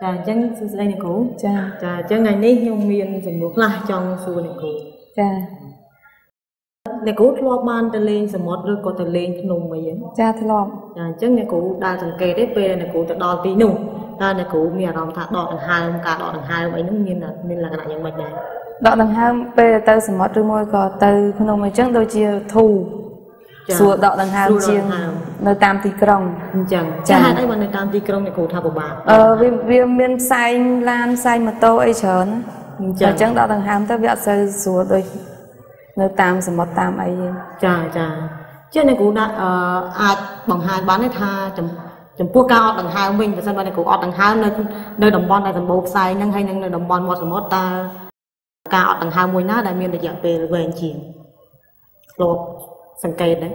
Chà chân sư này cũ. Chà chân này ní nhung miên dần buộc lại trong sư này cũ. Chà này cũ lo ban ta lên sầm mót rồi có ta lên nùng mày vậy. Chà ta lo. Chà chân này cũ đa từng kề đấy về này cũ ta đo tí nùng. Ta này cũ mẹ đo thà đo đằng hai cả đo đằng hai vậy núng nhiên là nên là cái nạn nhân bệnh này. Đo đằng hai về ta sầm mót rồi môi có từ nùng mày chân đôi chia thù. Sửa đọ đằng hàng chiên nơi tam tì krong chẳng chẳng ai mà nơi tam tì krong này cổ tháp của bà viêm sai lan sai mà tô ấy chớn chẳng chẳng đọ đằng hàng ta vẽ sơ sửa đôi nơi tam sửa một tam ấy chẳng chẳng chứ này cổ đã bằng hai bán này tha chấm chấm pua cao đằng hai mình và sau đó này cổ đằng hai nơi nơi đồng bọn này thành bột sai năng hay năng nơi đồng bọn một sửa một ta cao đằng hai mùi ná đại miên để dọn về anh chị lột sẵn kẹt đấy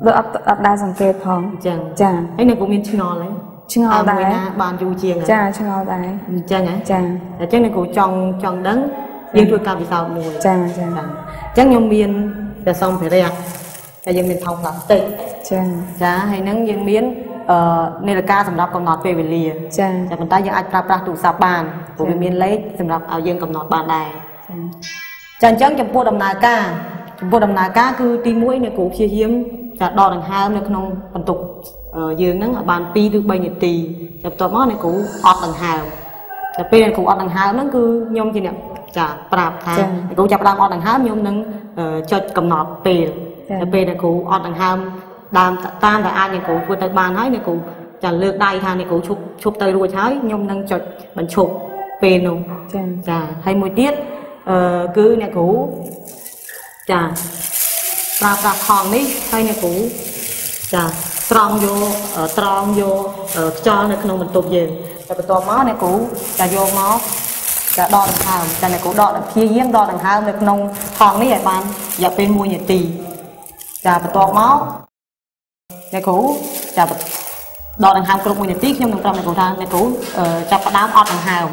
đôi ấp đa sẵn kẹt không? Chẳng chẳng anh này cũng miên chừng ngon đấy chừng ngon đấy bàn dù chiêng đấy chà chừng ngon đấy chẳng ấy chẳng là chắc này cũng tròn tròn đắng nhưng tôi cao vì sao mùi chẳng chẳng chắc nhông miên là xong phải đây ạ là dân miên thông lắm tị chẳng chá hay nắng dân miên nên là ca sẵn đọc cầm nọt về lìa chẳng chẳng còn ta dân ai pra pra tụ sạp bàn của miên lấy sẵn đọc áo dân cầm nọt bàn đài chẳng chẳng chẳng chẳng ca vô đầm nà cá cứ ti mũi này cổ chia hiếm chặt đo đằng hai này không vận tục dương nắng ở bàn pi được bay nhiệt tì chặt tọt mót này cổ ọt đằng hai chặt pi này cổ ọt đằng hai nó cứ nhom gì nè chặt bạp hai cổ chặt đằng ọt đằng hai nhom nắng cho cầm nọt pi chặt pi này cổ ọt đằng hai đam tan tại ai này cổ vừa tại bàn hái này cổ chặt lược đai thang này cổ chụp chụp tay đuôi trái nhom nắng chặt mình chụp pi nung chặt hay mùi tiết cứ này cổ chà ra thòng ní hay này cũ chà tròn vô cho này không mình tụt về chà bị to máu này cũ chà vô máu chà đo đằng hàm chà này cũ đo đằng kia giếng đo đằng hàm này không thòng ní vậy bạn giờ bên mua nhiệt tì chà bị to máu này cũ chà đo đằng hàm không mua nhiệt tì nhưng mình trong này cũ ra này cũ chà bắt đám ọt đằng hàm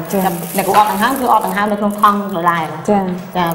này cũ ọt đằng hàm cứ ọt đằng hàm này không thòng rồi lại chà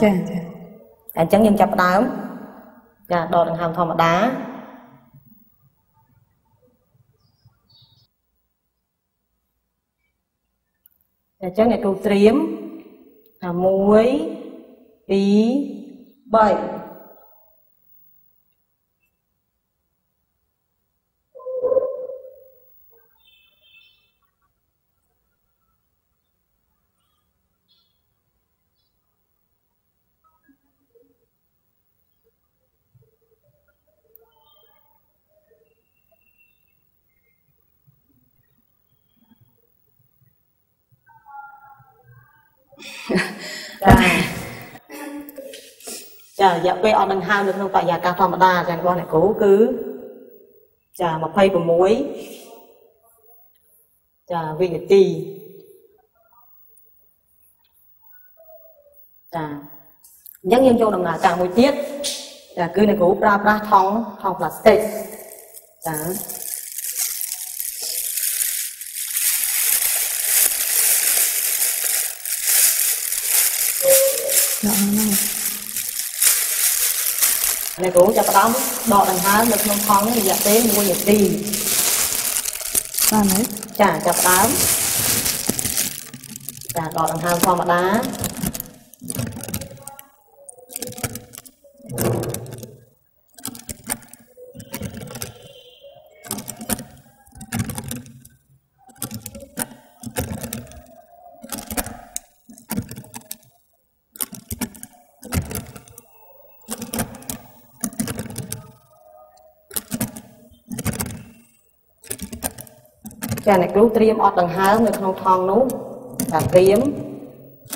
chàng chẳng nhưng chập đá chà đo đằng hàm thò mà đá chẳng này câu triếm muối tí bảy chà dạ quê ở đằng hai được không tại nhà ca thom đa rằng con này cố cứ chà mà phay của muối chà vị tì chà nhắc nhiên cho đồng là càng muối tiết chà cứ này cố pra pra thong plastic chà này cũng chặt đóng đọ đằng hai được nông thon thì dạ tế mua nhiệt đi sao đấy chả chặt đóng chả đọ đằng hai thon mà đá chà này cứ triêm ọt đằng hai người không thong nú và triêm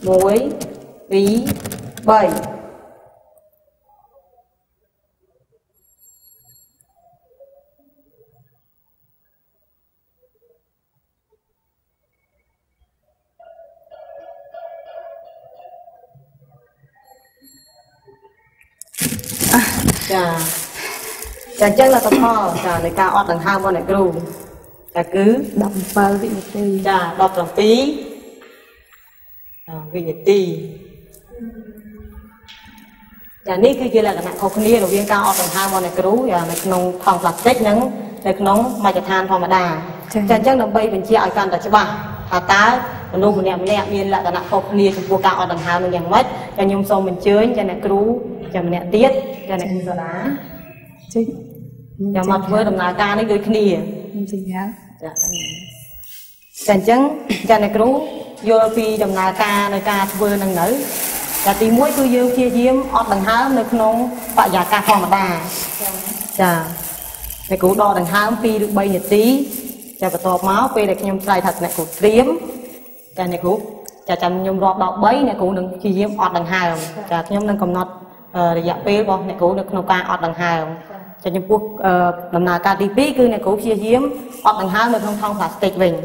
muối bí bảy Chà chắc là tập hò, chà lấy cao ọt đằng hao bọn này cừu. Chà cứ đọc vào vị nhật tì. Chà đọc lòng tí. Vị nhật tì. Chà ní kia kia là cái nặng khổ khní là viên cao ọt đằng hao bọn này cừu. Chà mấy nông phòng lạc chết nắng. Mấy nông mà chả than phòng mà đà. Chà chắc là bây bình chia ai cần là chứ bà. Thả tá. Mình luôn mình nè biên là cái nặng khổ khní trong vô cao ọt đằng hao nó nhàng mất. Chà nhung sâu mình chới, chà nè cừu. Chà mình nè tiết, chà nè giờ lá. Dạ mặt với đồng nào ca nó đôi khi nìa. Dạ chẳng chẳng chẳng này cứ vô phí đồng nào ca nơi ca vừa nâng nữ. Dạ tí mũi cứ dư kia diếm ọt đằng hám nơi nó bạ giả ca phòng mà bà. Dạ này cứ đo đằng hám phí được bây nhật tí. Dạ bà tọp máu phê này nhầm trai thật này cứ triếm. Dạ này cứ chả chẳng nhầm rọt đọc bấy này cứ nâng kia diếm ọt đằng hám. Dạ nhầm nâng cầm nọt để dạ phê bó này cứ nâng ca ọt đằng hám. Cho những cuộc làm nào cả tí bí cứ này cũng chia hiếm ọt đằng hao nơi không thông plastic mình.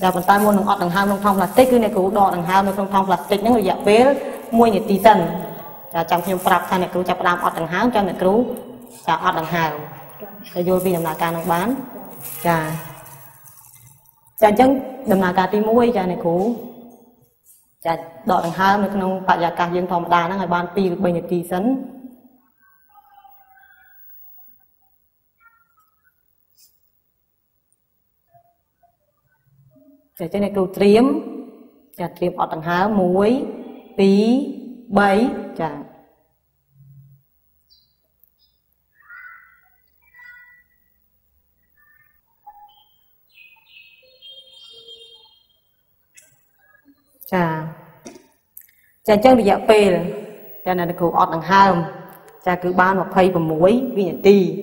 Và còn ta mua nóng ọt đằng hao không thông plastic cứ này cũng đo đằng hao nơi không thông plastic những người dạ phế mua như tí tần. Và trong khi ông này cũng chạp làm ọt đằng hao cho này cũng chạp ọt đằng hao. Và vô vì làm nào cả nóng bán. Và chẳng chẳng làm nào cả tí mũi cho này cũng chạp đo đằng hao nơi không phải là cả dân phòng đà nó người bán tí được bình như tí sấn. Cho nên cô triếm ọt đằng háo muối, tí, bấy. Chà chà chân bị dạ phê rồi. Cho nên cô ọt đằng háo. Chà cứ ban hoặc phây vào muối, vì nhận tì.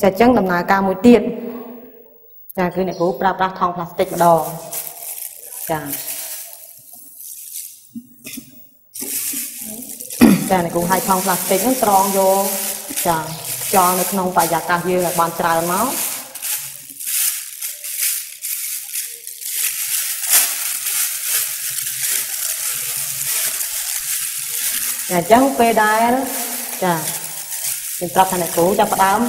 Chà chân đầm nào ca mùi tiết. Chà cứ này cố bạp bạp thông plastic vào đò. Chà chà này cố hai thông plastic nó tròn vô. Chà cho nó không phải giả cao như là bàn trái máu. Chà chân phê đai đó. Chà mình bạp thằng này cố cho bạp đám.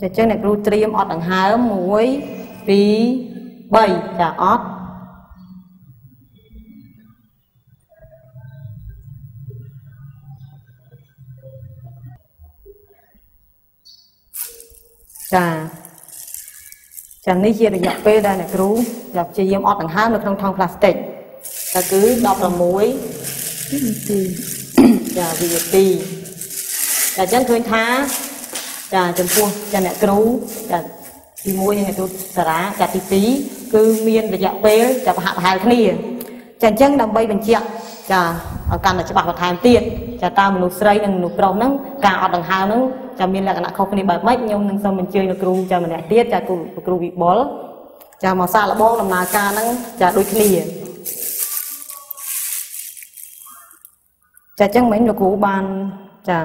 Chà chân này cứ triếm ọt đằng háo muối, tí, bầy, chà ọt. Chà chẳng ní chia được dọc phê đây này cứ dọc chia diêm ọt đằng háo được trong thang plastic. Chà cứ đọc là muối. Chà vì dọc tì. Chà chân khuyên thá. Chà chấm phuông, chà nè cừu, chà tí muối nè cừu xả ra, chà tí tí, cứ miên và dạ phê, chà hạ hai cái này, chà chân đầm bay bình chẹt, chà ở căn là chà bạc vào thai tiền, chà ta mình nụ sấy nè nụ bông nè, cà ở đằng hao nè, chà miên là cái nè khâu cái này bạc mấy nhung nè sau mình chơi nè cừu, chà mình nè tiết, chà cừu bị bó, chà màu xa là bó làm nà ca nè, chà đôi cái này, chà chân mấy nụ cừu ban, chà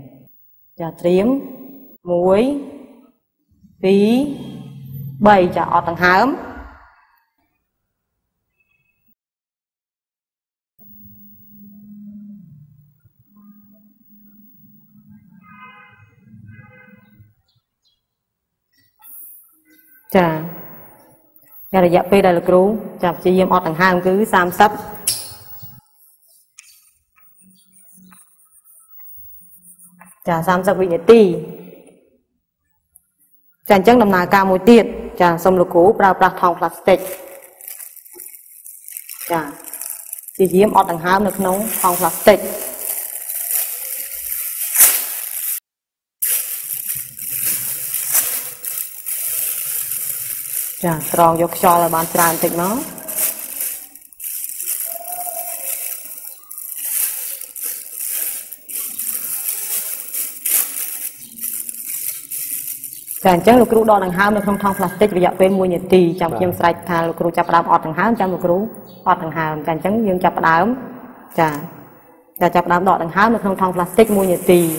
Chà triếm, muối, phí, bầy chà ọt đằng hám. Chà Nhà đại phi đại lực rú chạm chị em ọt đằng hang cứ sam sấp chả sam sấp vị nhật ti chàng chắc nằm nà ca mùi tiệt chàng xong lực cú pra pra thong plastic chàng chị em ọt đằng hang được nóng thong plastic chà tròn vô cho là bạn tràn tịch nó chẳng chắc lục rú đo đằng hám được không thong plastic bây giờ quên mua nhiệt tì trong chiêm sạch thà lục rú chập đám ọt đằng hám trong lục rú ọt đằng hám chẳng chắc dương chập đám chà chà chập đám đọ đằng hám được không thong plastic mua nhiệt tì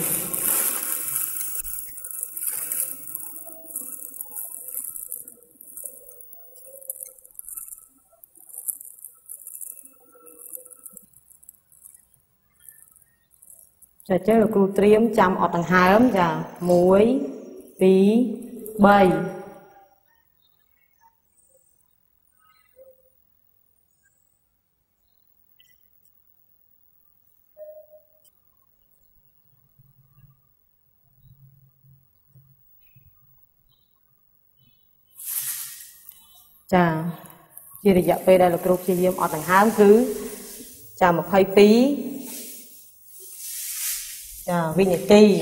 chà chứ là cụ triếm chăm ọt đằng hai ấm chà muối tí bầy chà chia được dạo về đây là cụ chia diêm ọt đằng hai ấm cứ chà một hơi tí chà vi nhật ti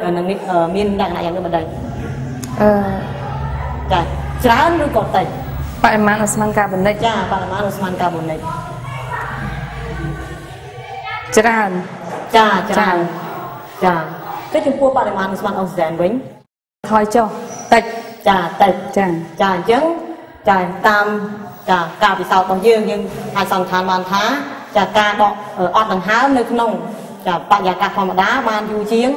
năng nít miên đang nãy giờ bên đây, cả trán luôn cột tay, phải mang asman cả bên đây, cha phải mang asman cả bên đây, trán, cha trán, cha, cái chúng phu phải mang asman ông giàn bính, thôi cho, tay, cha trứng, cha tam, cha cà bị sao còn dương nhưng hai sòng than bàn thá, cha cà bọ ở ọt đằng háo nơi nông, cha bạc nhà cà phòng đá ban du chiến.